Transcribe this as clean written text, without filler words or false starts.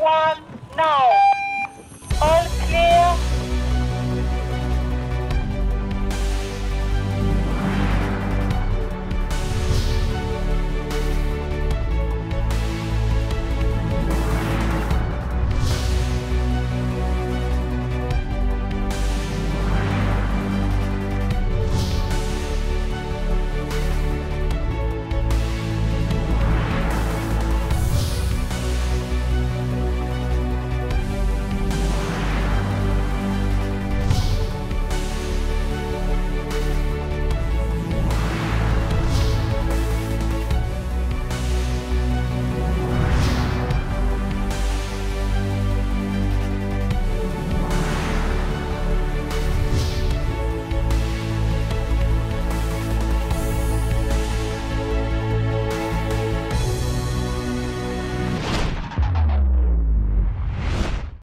1, no.